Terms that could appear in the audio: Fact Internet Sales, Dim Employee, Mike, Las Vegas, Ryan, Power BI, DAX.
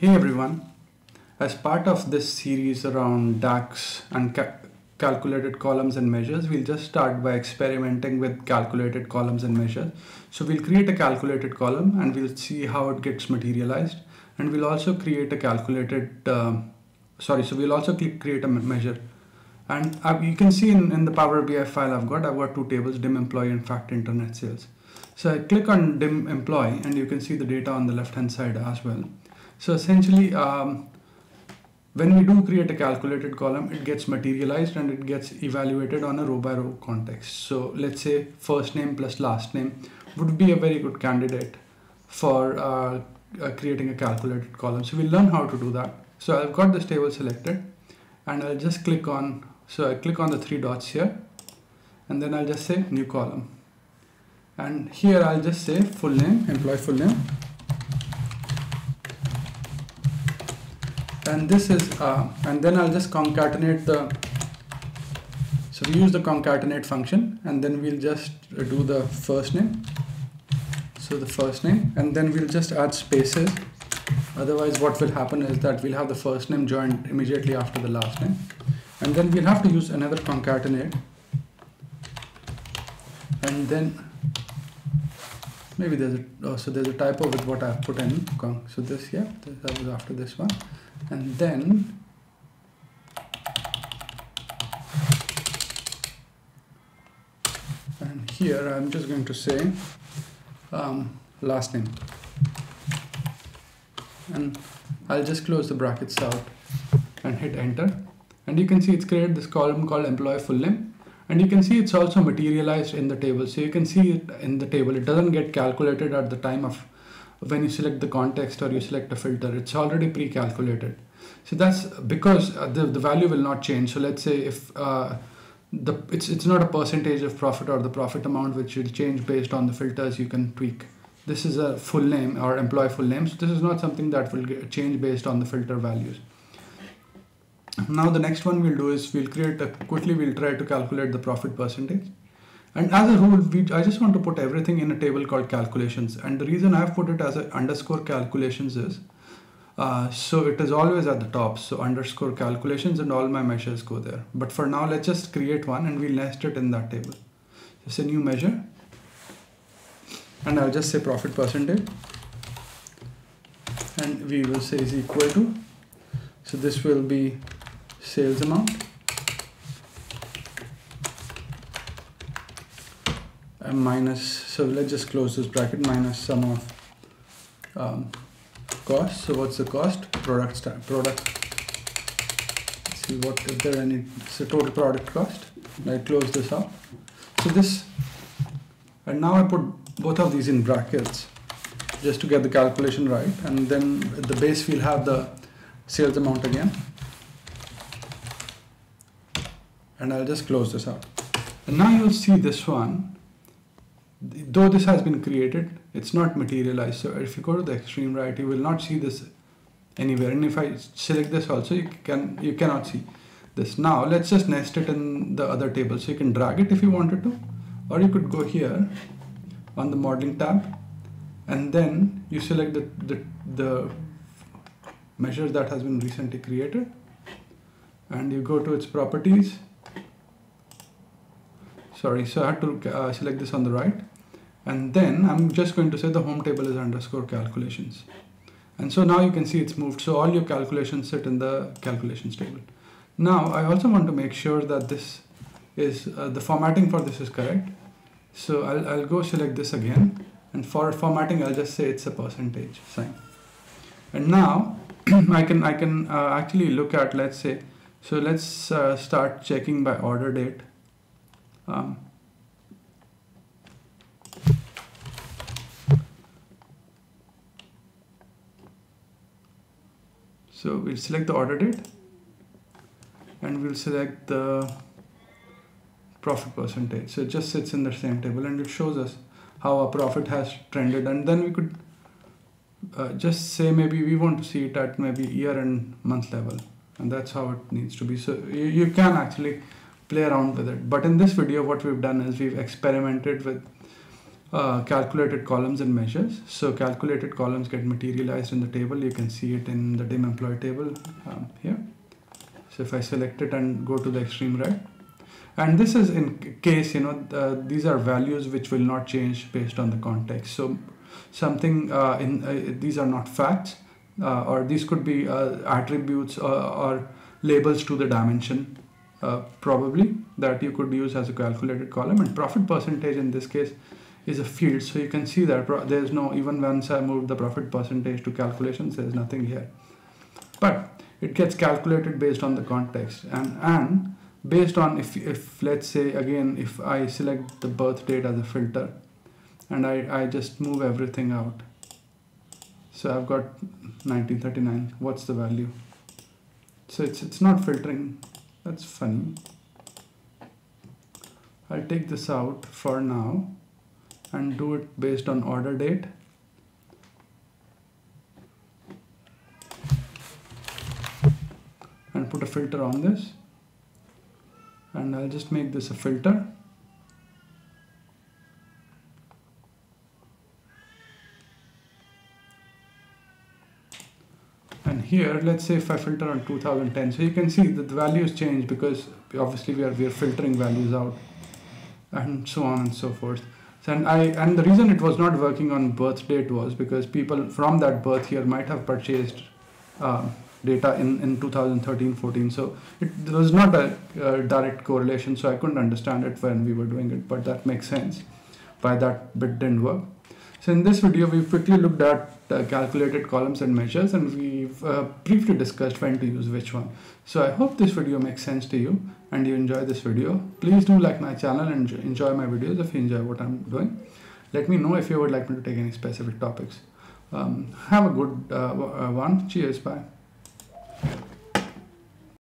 Hey everyone, as part of this series around DAX and calculated columns and measures, we'll just start by experimenting with calculated columns and measures. So we'll create a calculated column and we'll see how it gets materialized, and we'll also create a create a measure. And you can see in the Power BI file I've got two tables, Dim Employee and Fact Internet Sales. So I click on Dim Employee and you can see the data on the left hand side as well. So essentially, when we do create a calculated column, it gets materialized and it gets evaluated on a row by row context. So let's say first name plus last name would be a very good candidate for creating a calculated column. So we'll learn how to do that. So I've got this table selected and I'll just click on, so I click on the three dots here and then I'll just say new column. And here I'll just say full name, employee full name. And this is, and then I'll just concatenate the, so we use the concatenate function, and then we'll just do the first name. So the first name, and then we'll just add spaces. Otherwise what will happen is that we'll have the first name joined immediately after the last name. And then we'll have to use another concatenate. And then maybe there's a, so there's a typo with what I've put in. So this, yeah, that was after this one. And then and here I'm just going to say last name, and I'll just close the brackets out and hit enter, and you can see it's created this column called employee full name, and you can see it's also materialized in the table. So you can see it in the table. It doesn't get calculated at the time of when you select the context or you select a filter. It's already pre-calculated. So that's because the value will not change. So let's say if it's not a percentage of profit or the profit amount which will change based on the filters you can tweak. This is a full name or employee full name. So this is not something that will change based on the filter values. Now the next one we'll do is we'll try to calculate the profit percentage. And as a rule, I just want to put everything in a table called calculations. And the reason I've put it as an underscore calculations is, so it is always at the top. So underscore calculations and all my measures go there. But for now, let's just create one and we'll nest it in that table. Just a new measure. And I'll just say profit percentage. And we will say is equal to, so this will be sales amount. Minus, so let's just close this bracket, minus sum of cost. So what's the cost? Product. Let's see what if there any. So total product cost. I close this up. So this, and now I put both of these in brackets just to get the calculation right, and then at the base we'll have the sales amount again, and I'll just close this up. And now you'll see this one. Though this has been created, it's not materialized. So if you go to the extreme right, you will not see this anywhere. And if I select this also, you cannot see this. Now let's just nest it in the other table. So you can drag it if you wanted to, or you could go here on the modeling tab, and then you select the measure that has been recently created, and you go to its properties. Sorry, so I had to select this on the right. And then I'm just going to say the home table is underscore calculations. And so now you can see it's moved. So all your calculations sit in the calculations table. Now I also want to make sure that this is, the formatting for this is correct. So I'll go select this again. And for formatting, I'll just say it's a percentage sign. And now I can actually look at, let's say, so let's start checking by order date. So we'll select the order date and we'll select the profit percentage. So it just sits in the same table and it shows us how our profit has trended. And then we could just say maybe we want to see it at maybe year and month level, and that's how it needs to be. So you can actually play around with it. But in this video, what we've done is we've experimented with calculated columns and measures. So calculated columns get materialized in the table. You can see it in the Dim Employee table here. So if I select it and go to the extreme right, and this is in case, you know, these are values which will not change based on the context. So something these are not facts, or these could be attributes or labels to the dimension, probably, that you could use as a calculated column. And profit percentage in this case is a field. So you can see that there's no, even once I moved the profit percentage to calculations, there's nothing here. But it gets calculated based on the context, and based on if let's say, again, if I select the birth date as a filter and I just move everything out. So I've got 1939. What's the value? So it's not filtering. That's funny. I'll take this out for now and do it based on order date. And put a filter on this. And I'll just make this a filter. And here, let's say if I filter on 2010, so you can see that the values change because obviously we are filtering values out, and so on and so forth. So, and the reason it was not working on birth date was because people from that birth year might have purchased data in 2013-14, so it was not a direct correlation, so I couldn't understand it when we were doing it, but that makes sense why that bit didn't work. So in this video, we quickly looked at calculated columns and measures, and we've briefly discussed when to use which one. So I hope this video makes sense to you and you enjoy this video. Please do like my channel and enjoy my videos if you enjoy what I'm doing. Let me know if you would like me to take any specific topics. Have a good one. Cheers. Bye.